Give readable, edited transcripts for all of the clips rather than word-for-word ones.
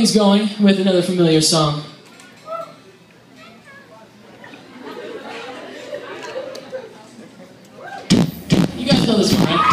things going with another familiar song. You guys know this one, right?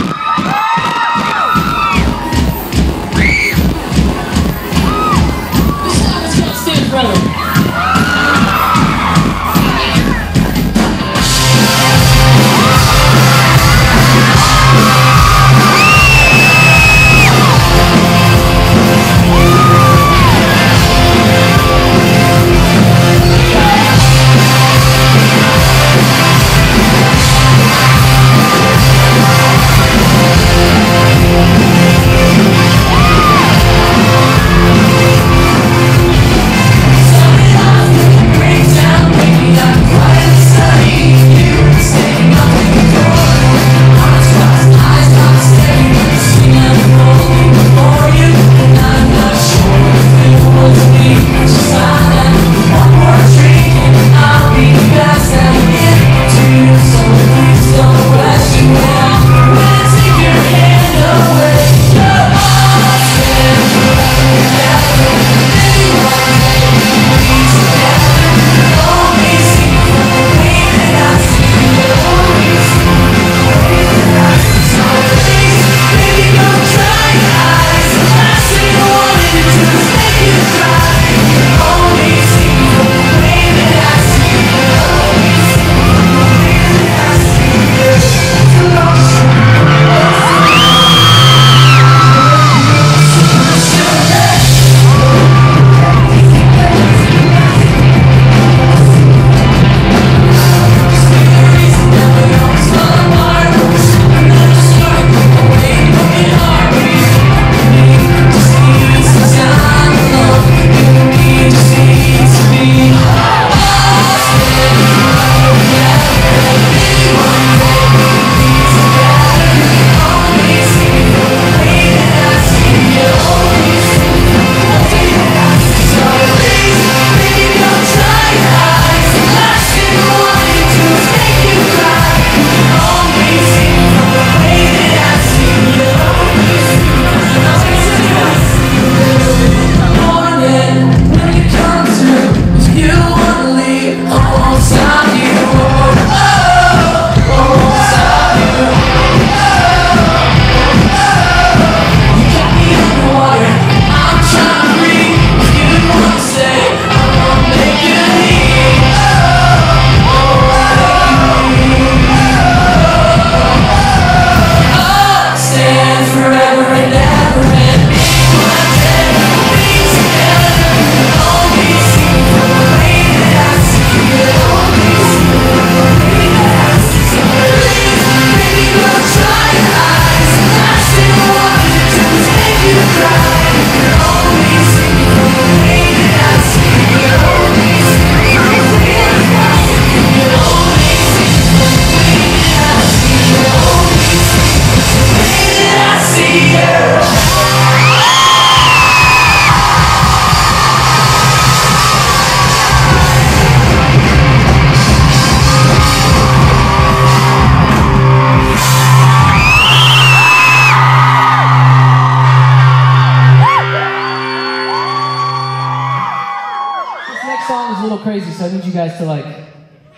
Crazy, so I need you guys to like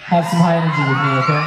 have some high energy with me, okay?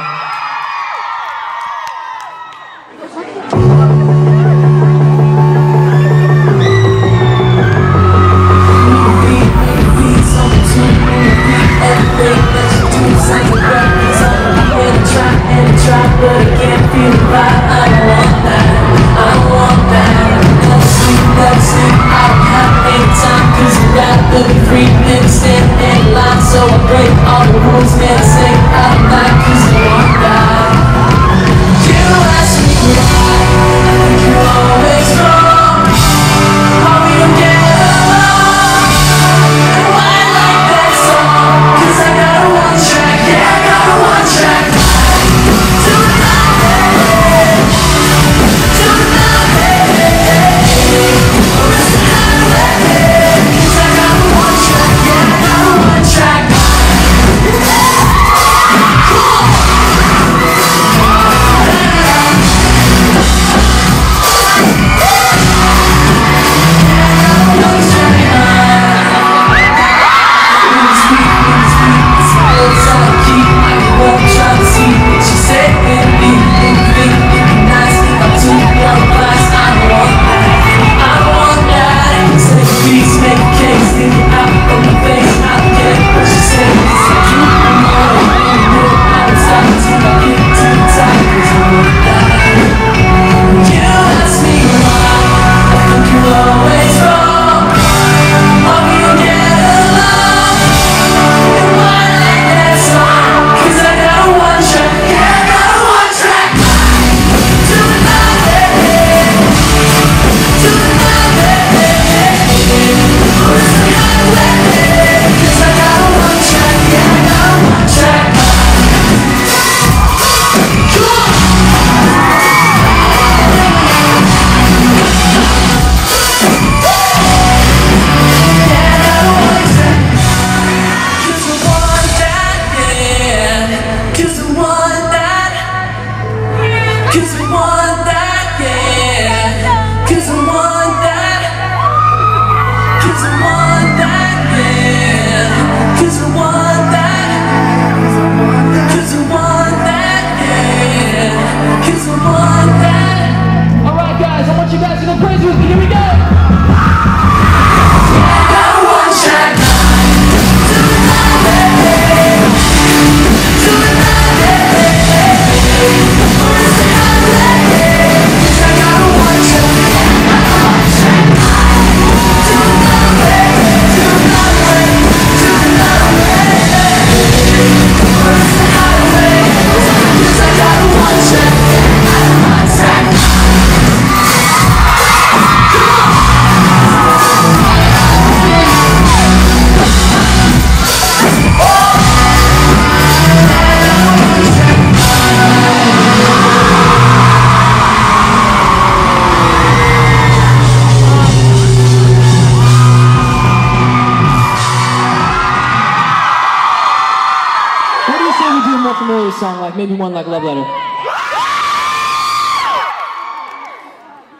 not familiar with the song, like maybe one like Love Letter.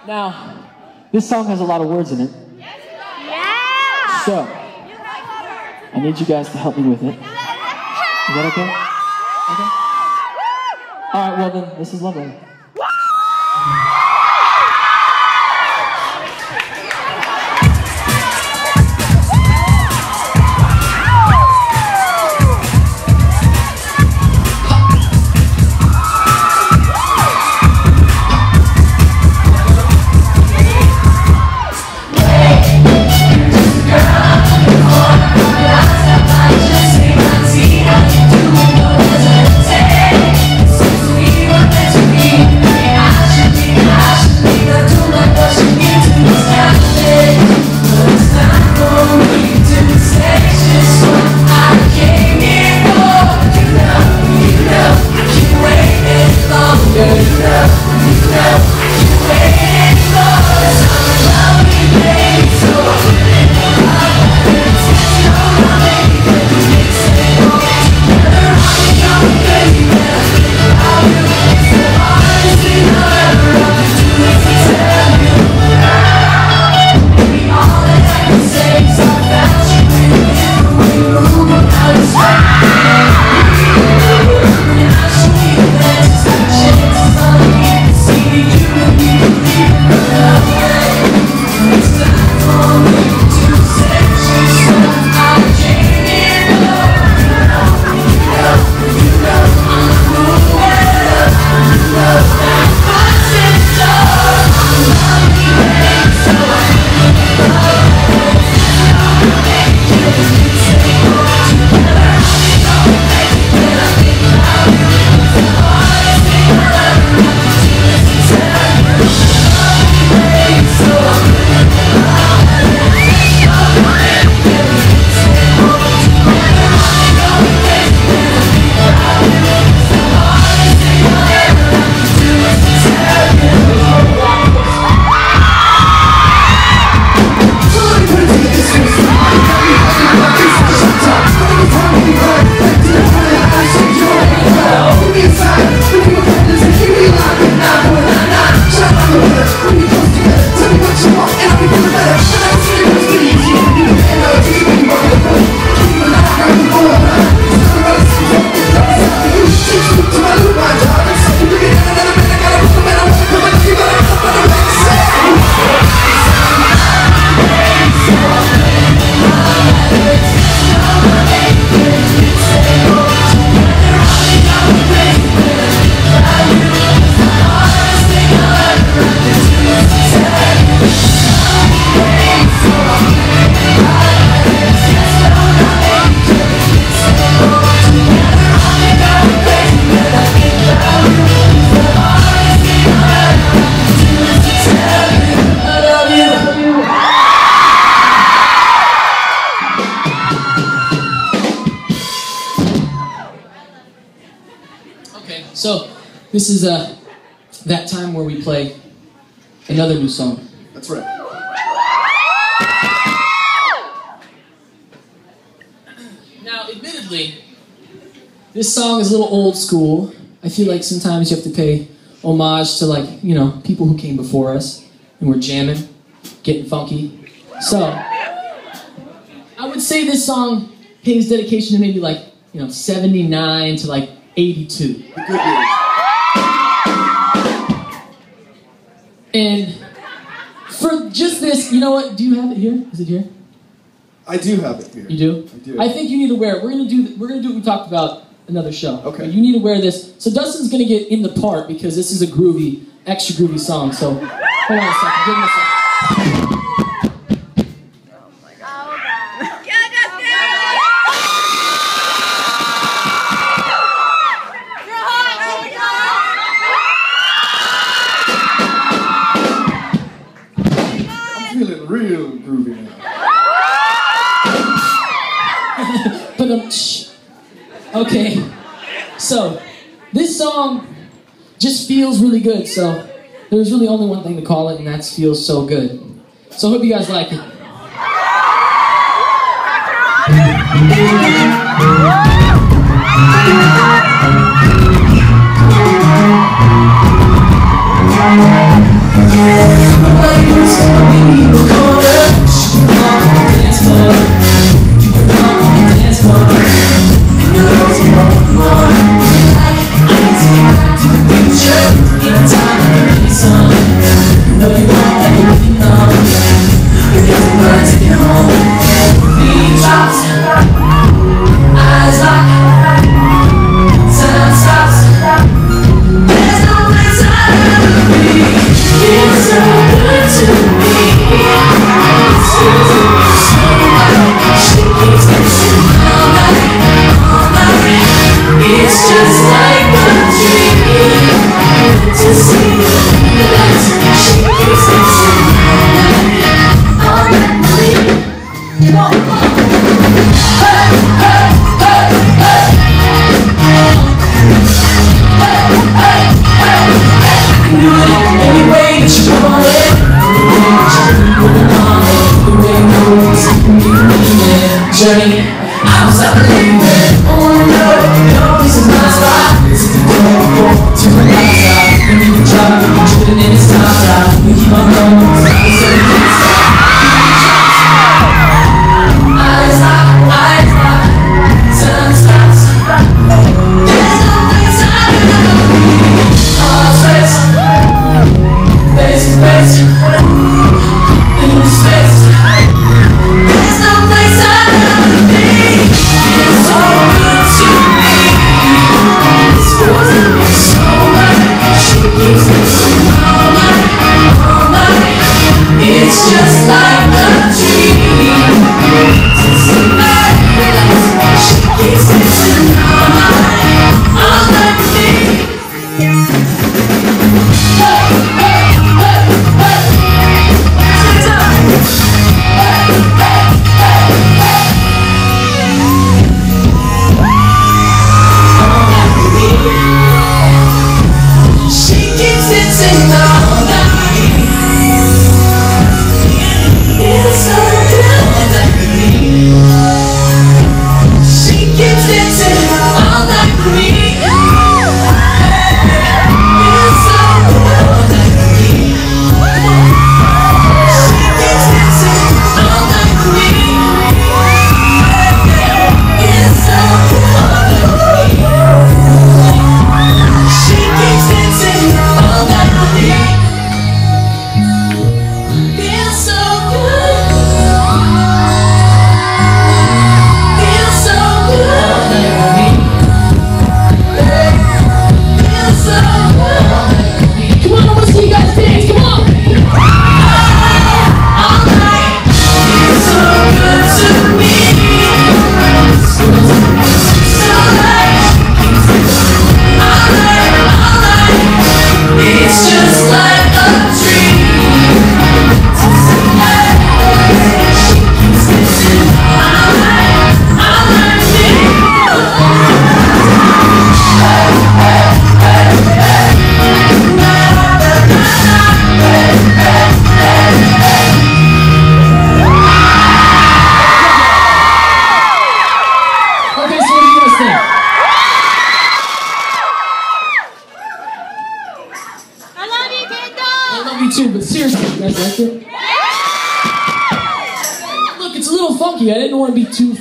Now, this song has a lot of words in it. So, I need you guys to help me with it. Is that okay? Okay. All right, well then, this is Love Letter. This is that time where we play another new song. That's right. Now, admittedly, this song is a little old school. I feel like sometimes you have to pay homage to, like, you know, people who came before us and were jamming, getting funky. So, I would say this song pays dedication to maybe, like, you know, 79 to like 82. The good years. And for just this, you know what? Do you have it here? Is it here? I do have it here. You do? I do. I think you need to wear it. We're gonna do what we talked about another show. Okay. But you need to wear this. So Dustin's gonna get in the part because this is a groovy, extra groovy song. So hold on a second. Give him a second. Oh my God. Get Dustin! You're hot! Oh my God! Real groovy now. Okay, so this song just feels really good, so there's really only one thing to call it, and that feels so good. So I hope you guys like it.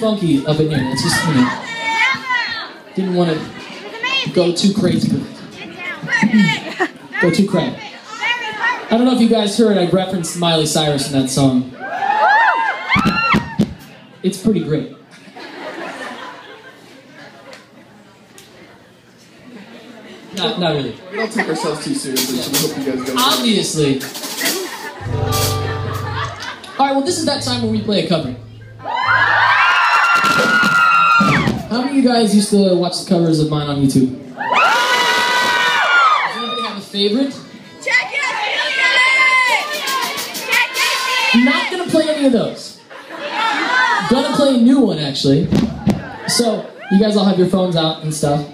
Funky up in here. It's just, you know, didn't want to go too crazy. Go too crazy. I don't know if you guys heard, I referenced Miley Cyrus in that song. It's pretty great. Not really. We don't take ourselves too seriously, so we hope you guys go. Obviously. All right, well, this is that time where we play a cover. How many of you guys used to watch the covers of mine on YouTube? Does anybody have a favorite? Check it! I'm not gonna play any of those. I'm gonna play a new one, actually. So, you guys all have your phones out and stuff.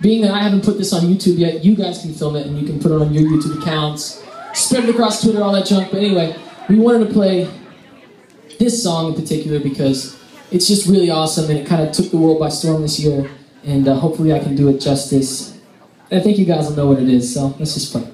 Being that I haven't put this on YouTube yet, you guys can film it and you can put it on your YouTube accounts, spread it across Twitter, all that junk. But anyway, we wanted to play this song in particular because it's just really awesome, and it kind of took the world by storm this year. and hopefully I can do it justice. And I think you guys will know what it is, so let's just play.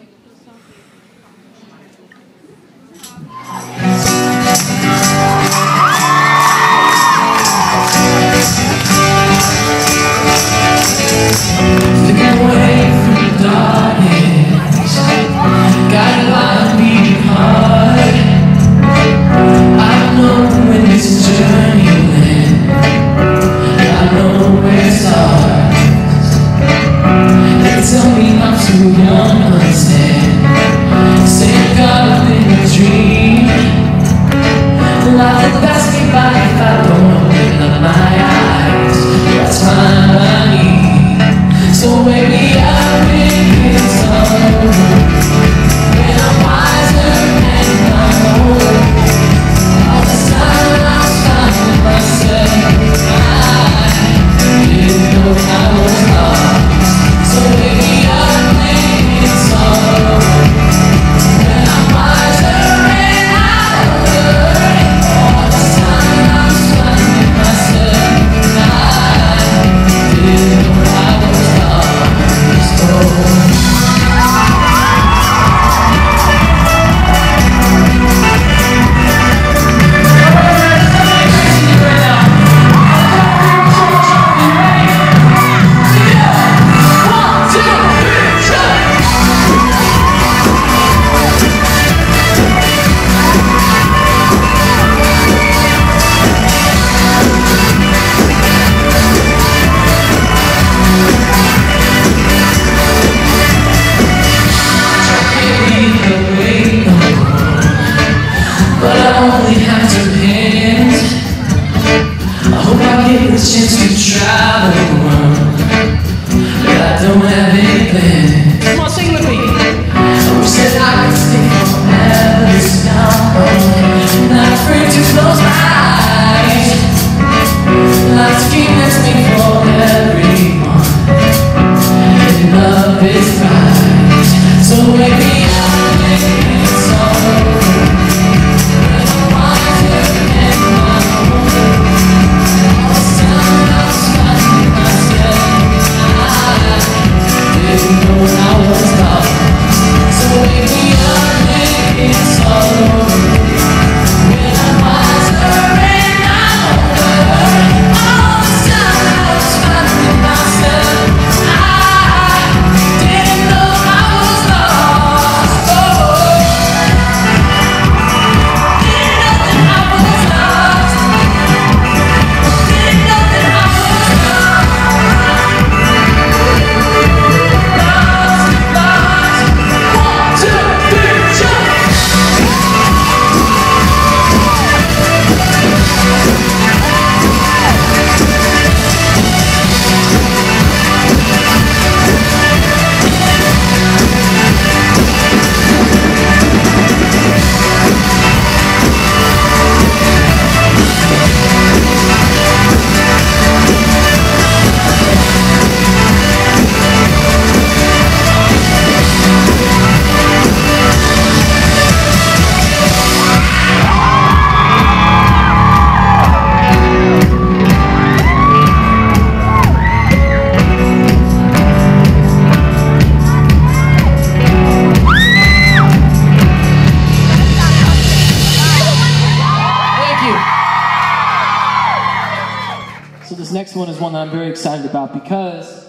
I'm very excited about because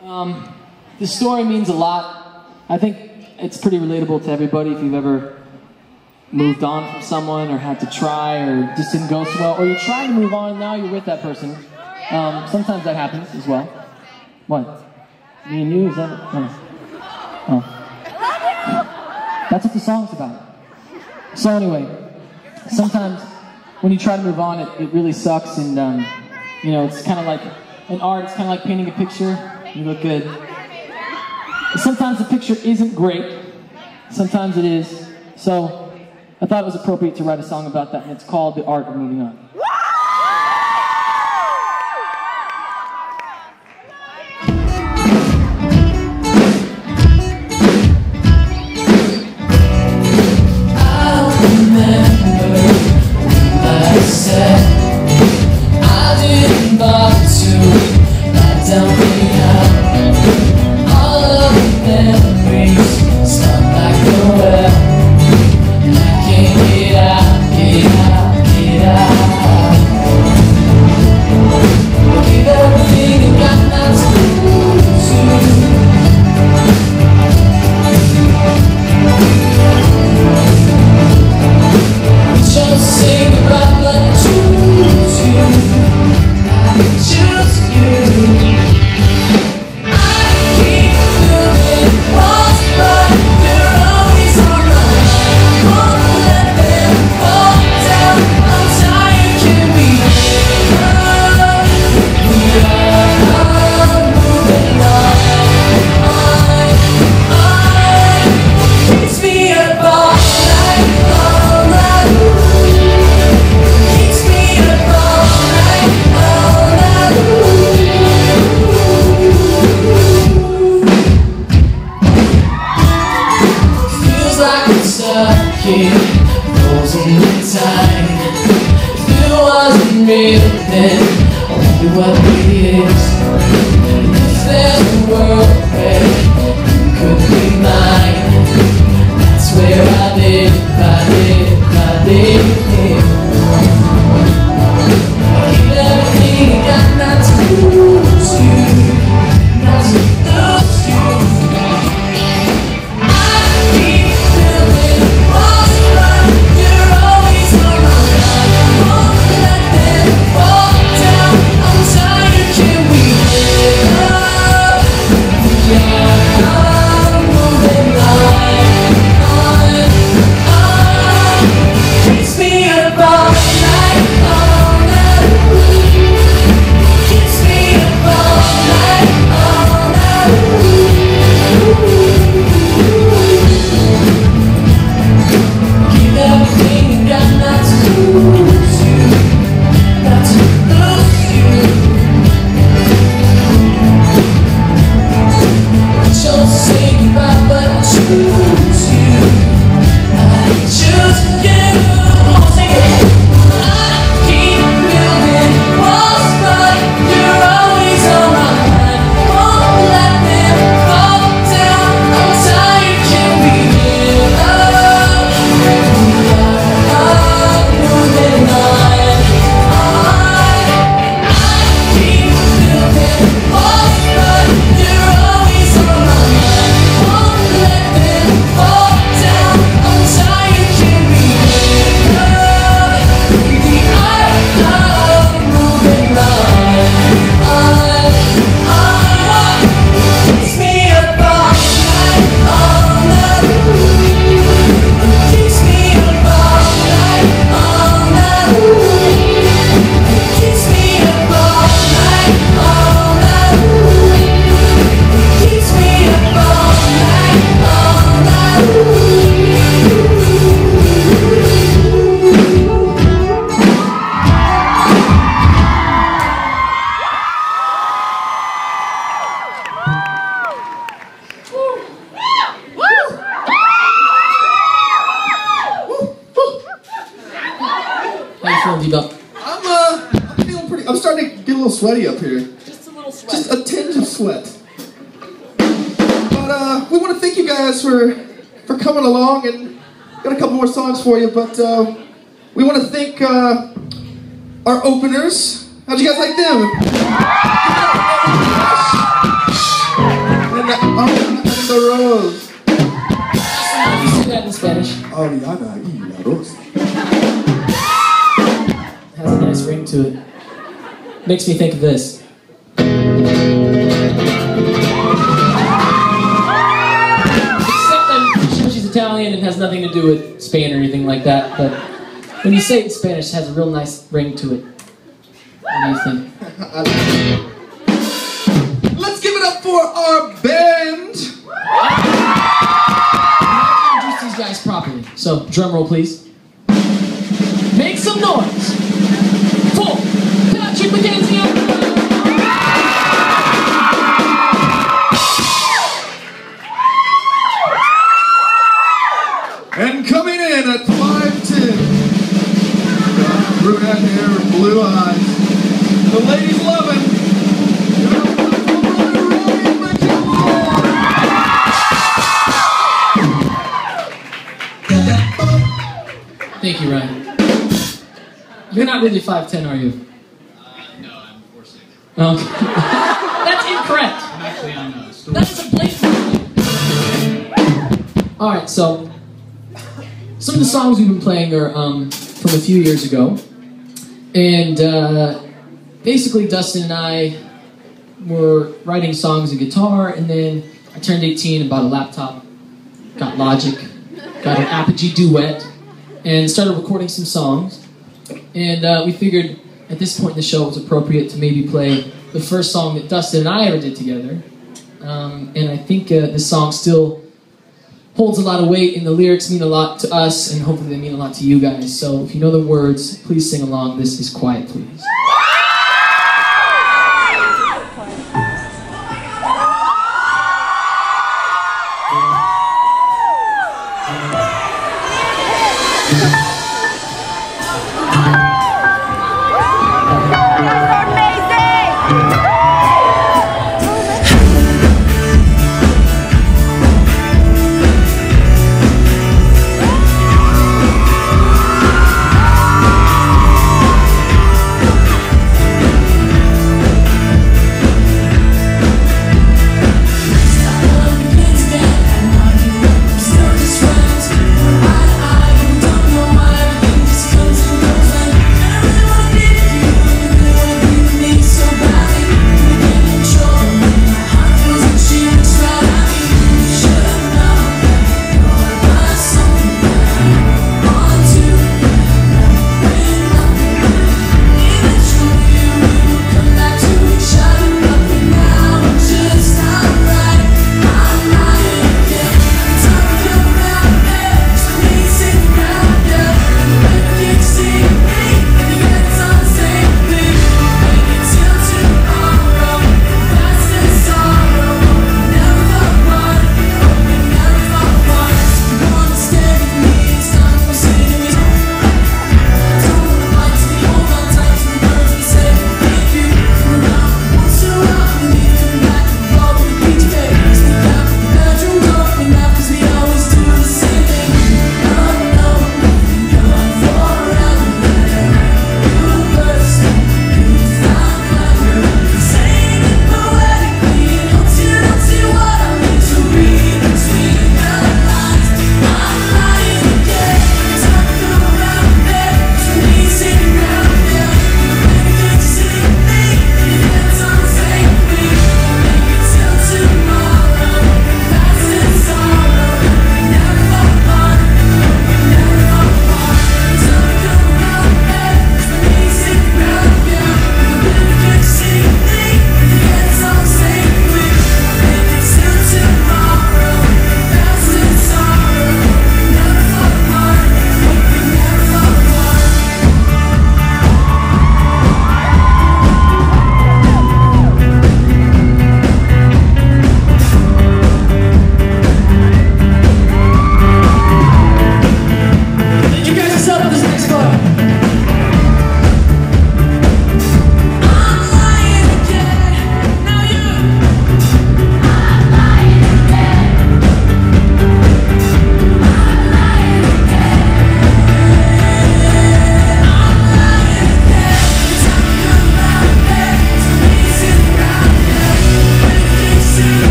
the story means a lot. I think it's pretty relatable to everybody if you've ever moved on from someone or had to try or just didn't go so well, or you're trying to move on, now you're with that person. Sometimes that happens as well. What? Me and you? Is that it? Oh. That's what the song's about. So anyway, sometimes when you try to move on, it really sucks, and you know, it's kind of like in art, it's kind of like painting a picture. You look good. Sometimes the picture isn't great. Sometimes it is. So I thought it was appropriate to write a song about that, and it's called The Art of Moving On. I remember I said I didn't bother to lie down. I'm starting to get a little sweaty up here. Just a little sweat. Just a tinge of sweat. But we want to thank you guys for coming along, and got a couple more songs for you. But we want to thank our openers. How'd you guys like them? And the Rose. You say that in Spanish. Oriana y La Rosa. Has a nice ring to it. Makes me think of this. Except I'm pretty sure she's Italian and has nothing to do with Spain or anything like that, but when you say it in Spanish, it has a real nice ring to it. What do you think? Let's give it up for our band! I can introduce these guys properly, so drum roll please. Make some noise! Patrick McKenzie. And coming in at 5'10", brunette hair and blue eyes, the ladies loving. Thank you, Ryan. You're not really 5'10", are you? No, I'm 4'6". Oh. That's incorrect. I'm actually on those. That is a blatant. All right, so. Some of the songs we've been playing are from a few years ago, and basically Dustin and I were writing songs and guitar, and then I turned 18 and bought a laptop, got Logic, got an Apogee duet, and started recording some songs, and we figured at this point in the show it was appropriate to maybe play the first song that Dustin and I ever did together, and I think this song still holds a lot of weight, and the lyrics mean a lot to us, and hopefully they mean a lot to you guys. So if you know the words, please sing along. This is Quiet Please.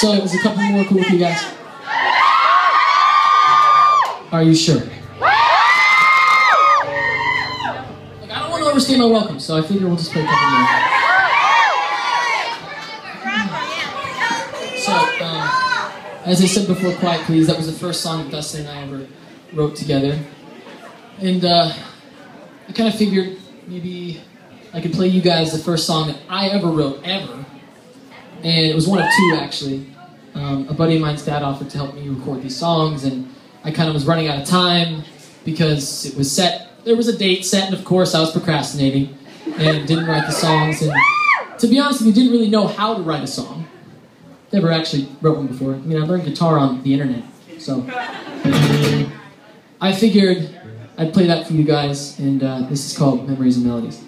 So there's a couple more cool with you guys. Are you sure? Like, I don't want to overstay my welcome, so I figure we'll just play a couple more. So, as I said before, Quiet Please, that was the first song that Dustin and I ever wrote together. And I kind of figured maybe I could play you guys the first song that I ever wrote, ever. And it was one of two, actually. A buddy of mine's dad offered to help me record these songs, and I kind of was running out of time because it was set. There was a date set, and of course I was procrastinating and didn't write the songs. And to be honest, we didn't really know how to write a song. Never actually wrote one before. I mean, I learned guitar on the internet, so I figured I'd play that for you guys. And this is called Memories and Melodies.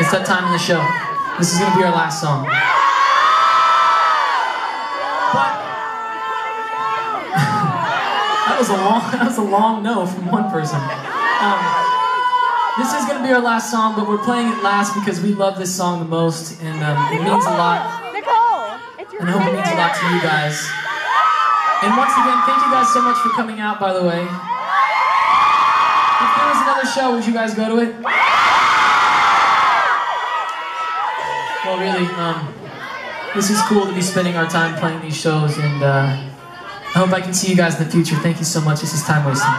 It's that time in the show. This is going to be our last song. But that was a long no from one person. This is going to be our last song, but we're playing it last because we love this song the most, and it means a lot. Nicole, it's your favorite. And I hope it means a lot to you guys. And once again, thank you guys so much for coming out, by the way. If there was another show, would you guys go to it? Well, really, this is cool to be spending our time playing these shows, and I hope I can see you guys in the future. Thank you so much. This is time wasting.